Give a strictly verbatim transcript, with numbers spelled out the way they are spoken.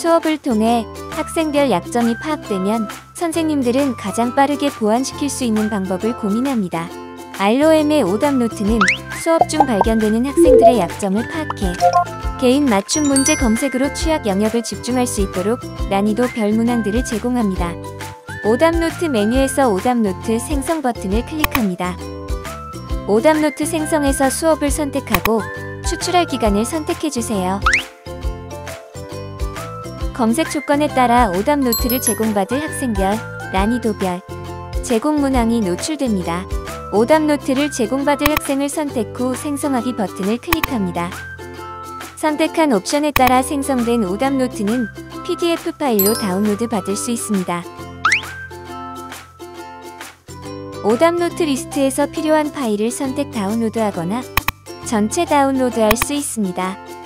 수업을 통해 학생별 약점이 파악되면 선생님들은 가장 빠르게 보완시킬 수 있는 방법을 고민합니다. 알로엠의 오답 노트는 수업 중 발견되는 학생들의 약점을 파악해 개인 맞춤 문제 검색으로 취약 영역을 집중할 수 있도록 난이도별 문항들을 제공합니다. 오답 노트 메뉴에서 오답 노트 생성 버튼을 클릭합니다. 오답 노트 생성에서 수업을 선택하고 추출할 기간을 선택해주세요. 검색 조건에 따라 오답 노트를 제공받을 학생별, 난이도별, 제공 문항이 노출됩니다. 오답 노트를 제공받을 학생을 선택 후 생성하기 버튼을 클릭합니다. 선택한 옵션에 따라 생성된 오답 노트는 피디에프 파일로 다운로드 받을 수 있습니다. 오답 노트 리스트에서 필요한 파일을 선택 다운로드하거나 전체 다운로드할 수 있습니다.